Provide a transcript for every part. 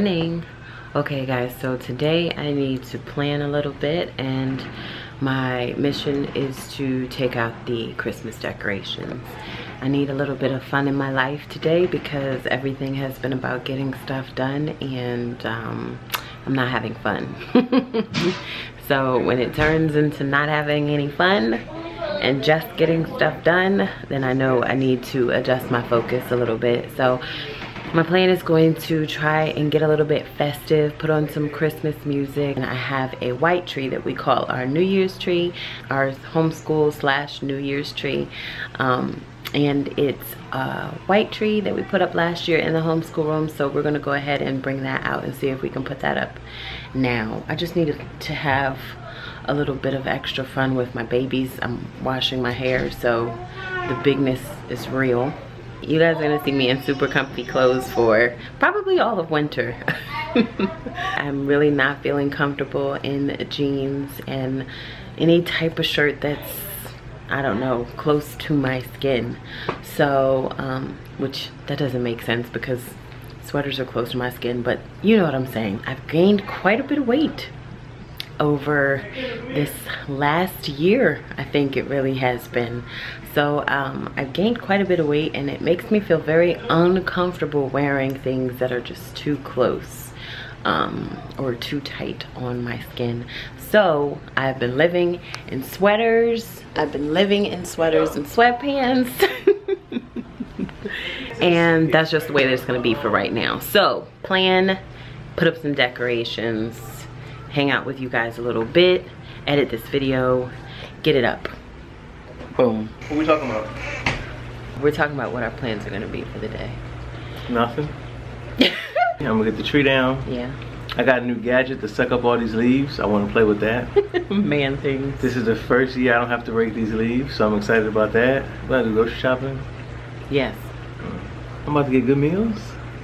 morning. Okay guys, so today I need to plan a little bit, and my mission is to take out the Christmas decorations. I need a little bit of fun in my life today because everything has been about getting stuff done, and I'm not having fun. So when it turns into not having any fun and just getting stuff done, then I know I need to adjust my focus a little bit. So my plan is going to try and get a little bit festive, put on some Christmas music. And I have a white tree that we call our New Year's tree, our homeschool / New Year's tree. And it's a white tree that we put up last year in the homeschool room. So we're gonna go ahead and bring that out and see if we can put that up now. I just needed to have a little bit of extra fun with my babies. I'm washing my hair, so the bigness is real. You guys are gonna see me in super comfy clothes for probably all of winter. I'm really not feeling comfortable in jeans and any type of shirt that's, I don't know, close to my skin. So, which that doesn't make sense because sweaters are close to my skin, but you know what I'm saying. I've gained quite a bit of weight over this last year, I think it really has been. So I've gained quite a bit of weight, and it makes me feel very uncomfortable wearing things that are just too close or too tight on my skin. So I've been living in sweaters. I've been living in sweaters and sweatpants. And that's just the way that it's gonna be for right now. So plan, put up some decorations, hang out with you guys a little bit, edit this video, get it up. Boom. What are we talking about? We're talking about what our plans are gonna be for the day. Nothing. Yeah, I'm gonna get the tree down. Yeah. I got a new gadget to suck up all these leaves. I wanna play with that. Man things. This is the first year I don't have to rake these leaves, so I'm excited about that. I'm gonna do grocery shopping. Yes. I'm about to get good meals.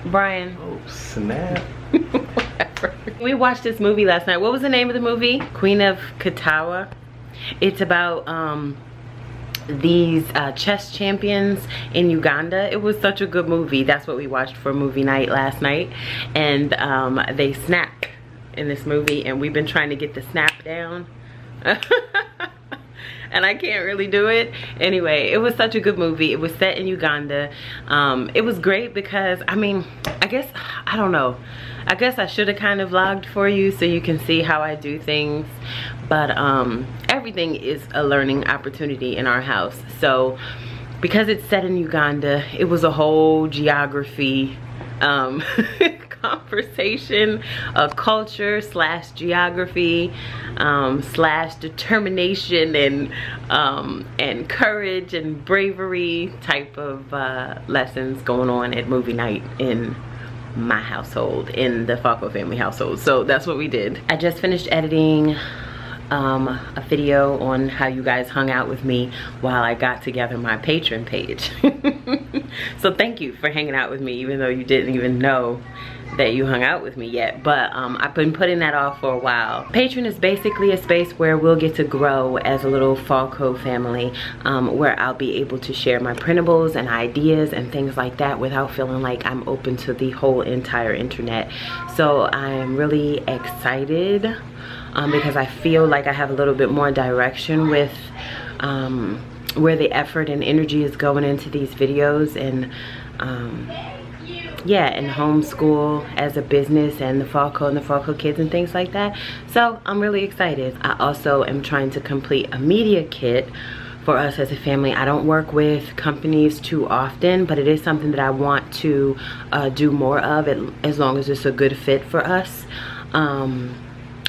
Brian. Oh, snap. We watched this movie last night. What was the name of the movie? Queen of Katwe. It's about these chess champions in Uganda. It was such a good movie. That's what we watched for movie night last night. And they snap in this movie, and we've been trying to get the snap down. And I can't really do it. Anyway, it was such a good movie. It was set in Uganda. It was great because, I mean, I guess, I don't know. I guess I should have kind of vlogged for you so you can see how I do things. But everything is a learning opportunity in our house. So because it's set in Uganda, it was a whole geography conversation, a culture / geography / determination and courage and bravery type of lessons going on at movie night in my household, in the FALCo family household. So that's what we did. I just finished editing a video on how you guys hung out with me while I got together my Patreon page. So thank you for hanging out with me, even though you didn't even know that you hung out with me yet. But I've been putting that off for a while. Patreon is basically a space where we'll get to grow as a little FALCo family, where I'll be able to share my printables and ideas and things like that without feeling like I'm open to the whole entire internet. So I'm really excited because I feel like I have a little bit more direction with where the effort and energy is going into these videos, and yeah, and homeschool as a business, and the FALCo kids and things like that. So I'm really excited. I also am trying to complete a media kit for us as a family. I don't work with companies too often, but it is something that I want to do more of, as long as it's a good fit for us.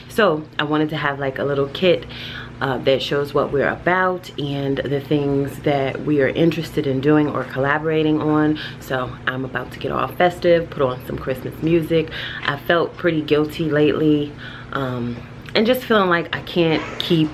So I wanted to have like a little kit that shows what we're about and the things that we are interested in doing or collaborating on. So I'm about to get all festive, put on some Christmas music. I felt pretty guilty lately, and just feeling like I can't keep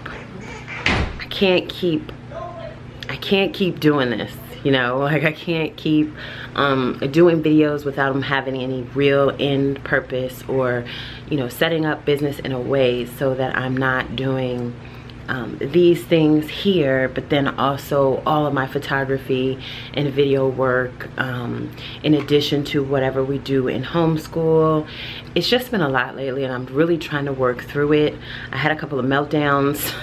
doing this. You know, like I can't keep doing videos without them having any real end purpose, or, you know, setting up business in a way so that I'm not doing these things here, but then also all of my photography and video work, in addition to whatever we do in homeschool. It's just been a lot lately, and I'm really trying to work through it. I had a couple of meltdowns,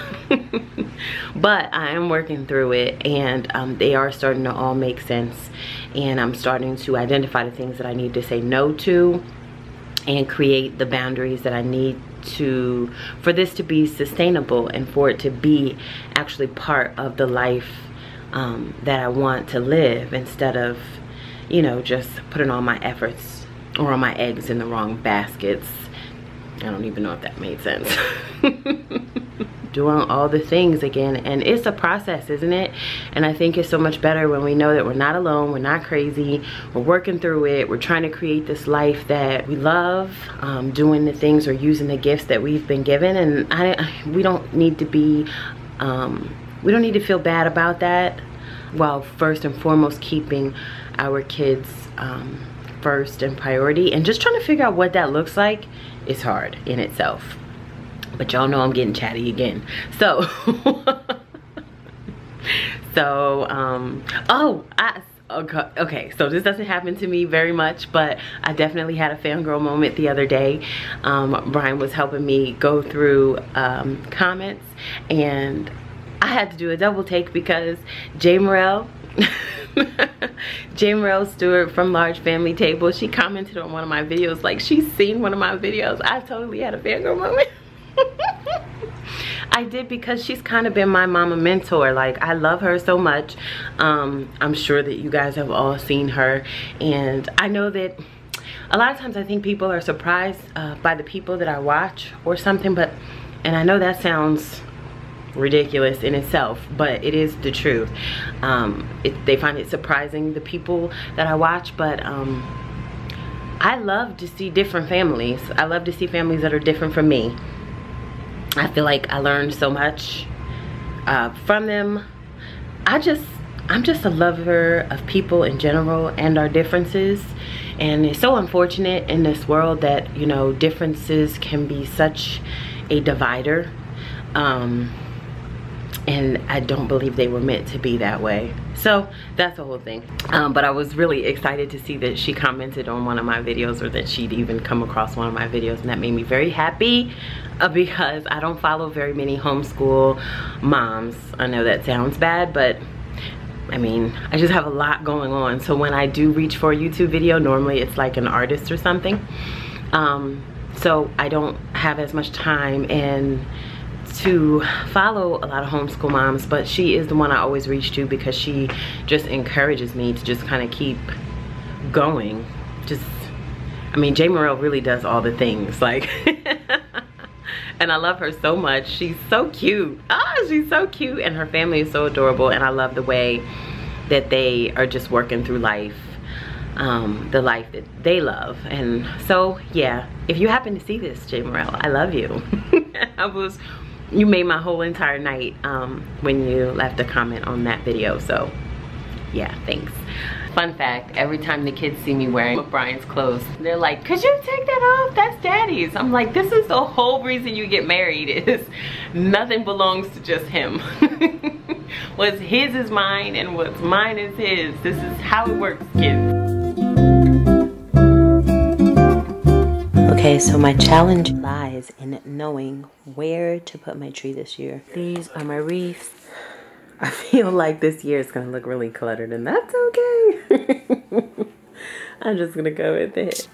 but I am working through it, and they are starting to all make sense, and I'm starting to identify the things that I need to say no to and create the boundaries that I need to, for this to be sustainable and for it to be actually part of the life that I want to live, instead of, you know, just putting all my efforts or all my eggs in the wrong baskets. I don't even know if that made sense. Doing all the things again, and it's a process, isn't it? And I think it's so much better when we know that we're not alone, we're not crazy, we're working through it, we're trying to create this life that we love, doing the things or using the gifts that we've been given. And we don't need to be, we don't need to feel bad about that, while first and foremost keeping our kids first and priority. And just trying to figure out what that looks like is hard in itself. But y'all know I'm getting chatty again. So, okay, so this doesn't happen to me very much, but I definitely had a fangirl moment the other day. Brian was helping me go through comments, and I had to do a double take because Jamerrill Stewart from Large Family Table, she commented on one of my videos, like she's seen one of my videos. I totally had a fangirl moment. I did, because she's kind of been my mama mentor. Like, I love her so much. I'm sure that you guys have all seen her, and I know that a lot of times I think people are surprised by the people that I watch or something, but, and I know that sounds ridiculous in itself, but it is the truth. They find it surprising, the people that I watch, but I love to see different families. I love to see families that are different from me. I feel like I learned so much from them. I'm just a lover of people in general and our differences. And it's so unfortunate in this world that, you know, differences can be such a divider. And I don't believe they were meant to be that way. So that's the whole thing. But I was really excited to see that she commented on one of my videos, or that she'd even come across one of my videos, and that made me very happy, because I don't follow very many homeschool moms. I know that sounds bad, but I mean, I just have a lot going on. So when I do reach for a YouTube video, normally it's like an artist or something. So I don't have as much time and to follow a lot of homeschool moms, but she is the one I always reach to, because she just encourages me to just kind of keep going. Just, I mean, Jamerrill really does all the things, like, and I love her so much. She's so cute. Oh, she's so cute, and her family is so adorable, and I love the way that they are just working through life, the life that they love. And so, yeah, if you happen to see this, Jamerrill, I love you. You made my whole entire night when you left a comment on that video. So yeah, thanks. Fun fact, every time the kids see me wearing Brian's clothes, they're like, could you take that off? That's daddy's. I'm like, this is the whole reason you get married, is nothing belongs to just him. What's his is mine, and what's mine is his. This is how it works, kids. Okay, so my challenge lies in knowing where to put my tree this year. These are my wreaths. I feel like this year is gonna look really cluttered, and that's okay. I'm just gonna go with it.